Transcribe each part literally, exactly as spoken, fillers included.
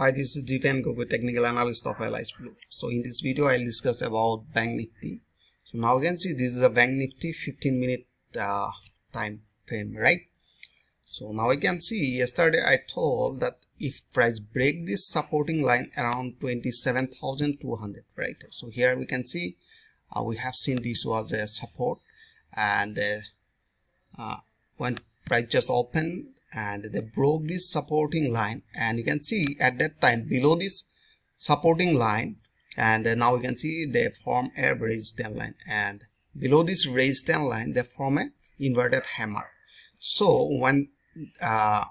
Hi, this is Deepanku with Technical Analyst of Alice Blue. So in this video, I'll discuss about Bank Nifty. So now you can see this is a Bank Nifty fifteen minute uh, time frame, right? So now you can see yesterday I told that if price break this supporting line around twenty-seven thousand two hundred, right? So here we can see uh, we have seen this was a support, and uh, uh, when price just opened, and they broke this supporting line, and you can see at that time below this supporting line, and now you can see they form a raised ten line, and below this raised ten line they form a inverted hammer. So when uh,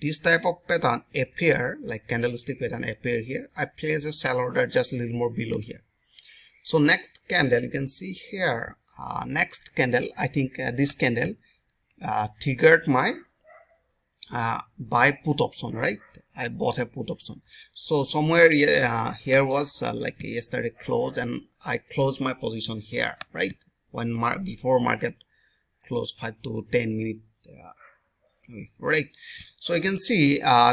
this type of pattern appear, like candlestick pattern appear here, I place a sell order just a little more below here. So next candle you can see here, uh, next candle I think uh, this candle uh, triggered my uh buy put option, right? I bought a put option. So somewhere uh, here was uh, like yesterday close, and I closed my position here, right? When mar before market closed five to ten minute uh, right? So you can see uh,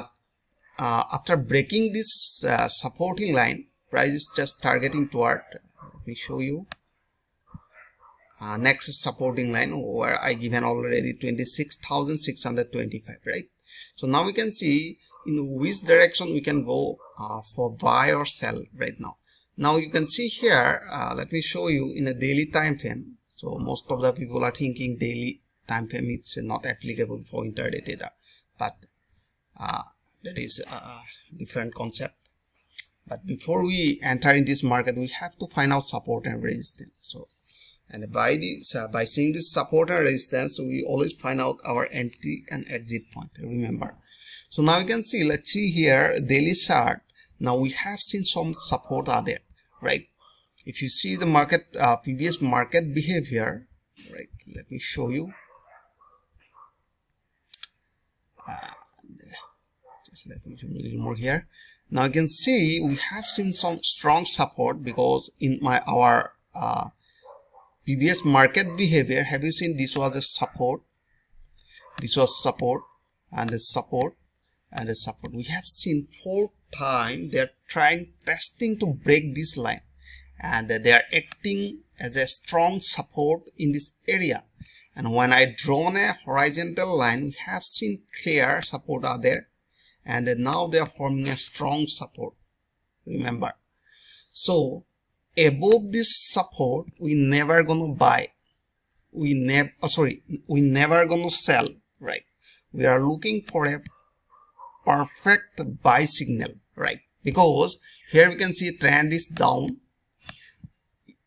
uh after breaking this uh, supporting line, price is just targeting toward, let me show you, Uh, next supporting line where I given already twenty-six thousand six hundred twenty-five, right? So now we can see in which direction we can go uh, for buy or sell right now. Now you can see here, uh, let me show you in a daily time frame. So most of the people are thinking daily time frame is not applicable for intraday data, but uh, that is a different concept. But before we enter in this market, we have to find out support and resistance. So and by this, uh, by seeing this support and resistance, we always find out our entry and exit point, remember. So now you can see, let's see here, daily chart. Now we have seen some support are there, right? If you see the market, uh, previous market behavior, right? Let me show you. And just let me do a little more here. Now you can see we have seen some strong support, because in my our uh, previous market behavior, have you seen this was a support, this was support, and a support, and a support. We have seen four times they are trying testing to break this line, and they are acting as a strong support in this area. And when I drawn a horizontal line, we have seen clear support are there, and now they are forming a strong support, remember. So above this support we never gonna buy, we never oh, sorry we never gonna sell, right? We are looking for a perfect buy signal, right? Because here we can see trend is down.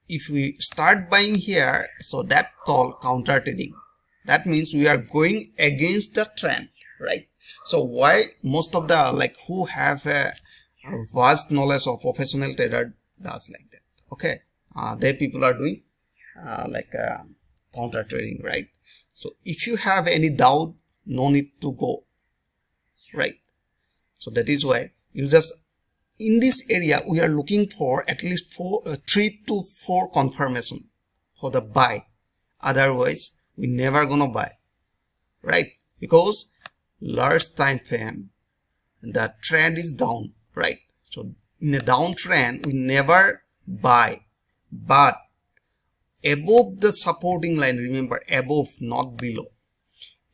If we start buying here, so that called counter trading, that means we are going against the trend, right? So why most of the like who have a vast knowledge of professional trader does like that. Okay, uh, they people are doing uh, like uh, counter trading, right? So if you have any doubt, no need to go, right? So that is why you just in this area we are looking for at least four, uh, three to four confirmation for the buy. Otherwise, we never gonna buy, right? Because large time frame, the trend is down, right? So in a downtrend, we never buy. But above the supporting line, remember, above, not below.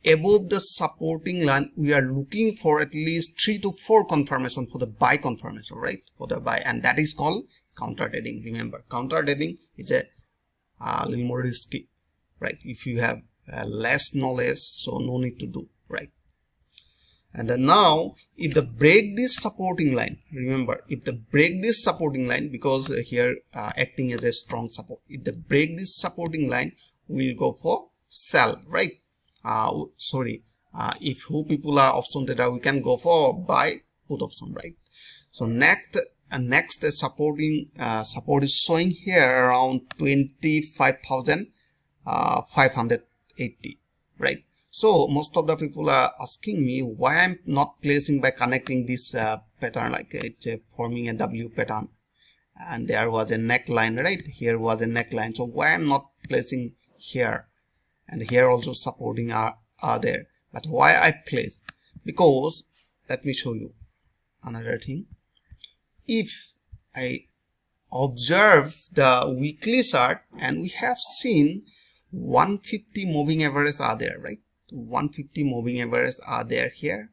Above the supporting line, we are looking for at least three to four confirmation for the buy confirmation, right? For the buy, and that is called counter trading. Remember, counter trading is a uh, little more risky, right? If you have uh, less knowledge, so no need to do, right? And then now if the break this supporting line, remember, if the break this supporting line, because here uh, acting as a strong support, if the break this supporting line, we'll go for sell, right? Uh, sorry, uh, if who people are option trader, we can go for buy put option, right? So next uh, next uh, supporting uh, support is showing here around twenty-five thousand five hundred eighty, right? So most of the people are asking me why I'm not placing by connecting this uh, pattern, like it's uh, forming a W pattern, and there was a neckline, right? Here was a neckline. So why I'm not placing here, and here also supporting are, are there. But why I place? Because let me show you another thing. if I observe the weekly chart, and we have seen one fifty moving averages are there, right? one fifty moving averages are there here,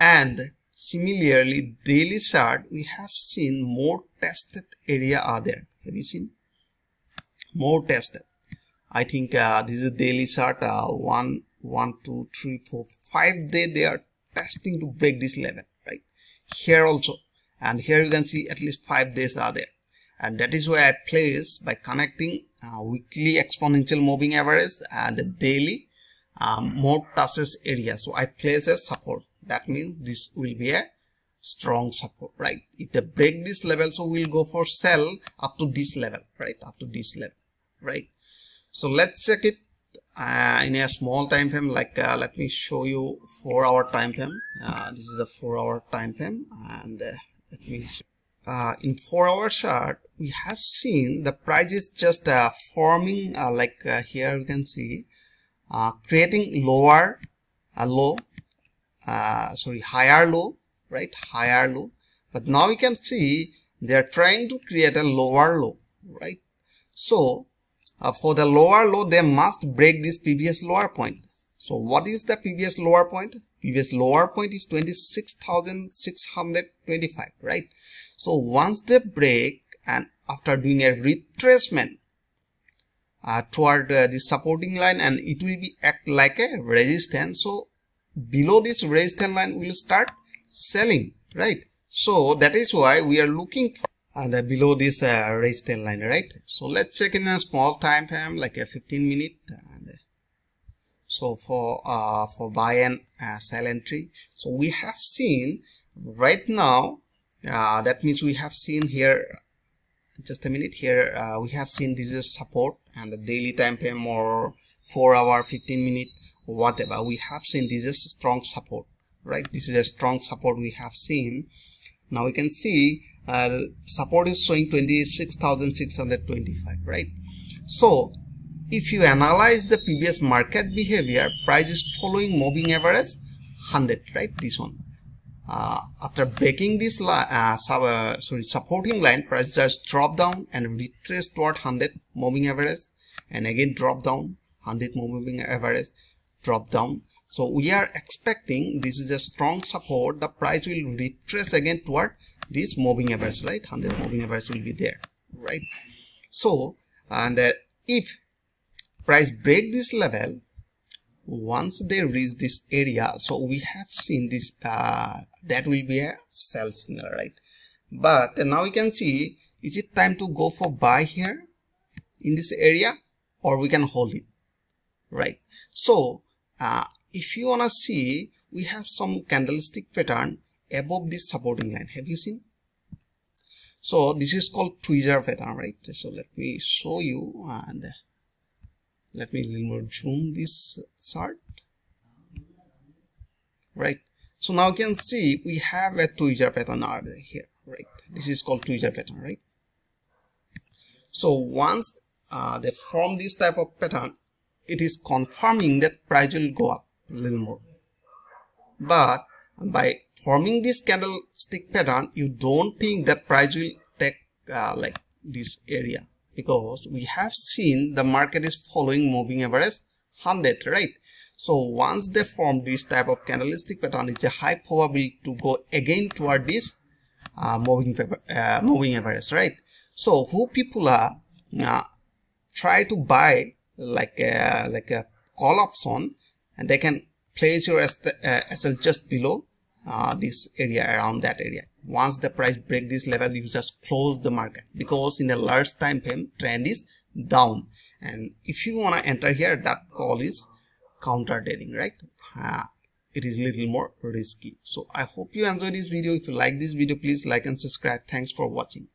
and similarly daily chart we have seen more tested area are there. Have you seen more tested? I think uh, this is daily chart, uh, one one two three four five day they are testing to break this level, right? Here also, and here you can see at least five days are there, and that is why I place by connecting uh, weekly exponential moving average and the daily um, more touches area. So I place a support, that means this will be a strong support, right? If they break this level, so we'll go for sell up to this level, right? Up to this level, right? So let's check it uh, in a small time frame, like uh, let me show you four hour time frame. Uh, this is a four hour time frame, and uh, let me show. Uh, in four hour chart we have seen the price is just uh, forming uh, like uh, here you can see uh, creating lower uh, low uh, sorry higher low, right? Higher low, but now you can see they are trying to create a lower low, right? So uh, for the lower low they must break this previous lower point. So what is the previous lower point? Previous lower point is twenty-six thousand six hundred twenty-five, right? So once they break and after doing a retracement uh, toward uh, the supporting line, and it will be act like a resistance. So below this resistance line we will start selling, right? So that is why we are looking for and uh, below this uh, resistance line, right? So let's check in a small time frame, like a fifteen minute, and so for uh, for buy and uh, sell entry. So we have seen right now uh, that means we have seen here just a minute here uh, we have seen this is support, and the daily time frame or four hour, fifteen minute, whatever, we have seen this is strong support, right? This is a strong support we have seen. Now we can see uh, support is showing twenty-six thousand six hundred twenty-five, right? So if you analyze the previous market behavior, price is following moving average one hundred, right? This one uh, after breaking this uh, sub, uh, sorry supporting line, price just drop down and retrace toward one hundred moving average, and again drop down, one hundred moving average, drop down. So we are expecting this is a strong support, the price will retrace again toward this moving average, right? one hundred moving average will be there, right? So and uh, if price break this level, once they reach this area, so we have seen this uh, that will be a sell signal, right? But uh, now you can see, is it time to go for buy here in this area, or we can hold it, right? So uh, if you wanna see, we have some candlestick pattern above this supporting line. Have you seen? So this is called tweezer pattern, right? So let me show you, and let me a little more zoom this chart, right? So now you can see we have a tweezer pattern here, right? This is called tweezer pattern, right? So once uh, they form this type of pattern, it is confirming that price will go up a little more. But by forming this candlestick pattern, you don't think that price will take uh, like this area, because we have seen the market is following moving average one hundred, right? So once they form this type of candlestick pattern, it's a high probability to go again toward this uh, moving uh, moving average, right? So who people are uh, try to buy like a, like a call option, and they can place your S L just below uh, this area, around that area. Once the price break this level, you just close the market, because in a large time frame trend is down, and if you want to enter here, that call is counter trading, right? Uh, it is little more risky. So I hope you enjoyed this video. If you like this video, please like and subscribe. Thanks for watching.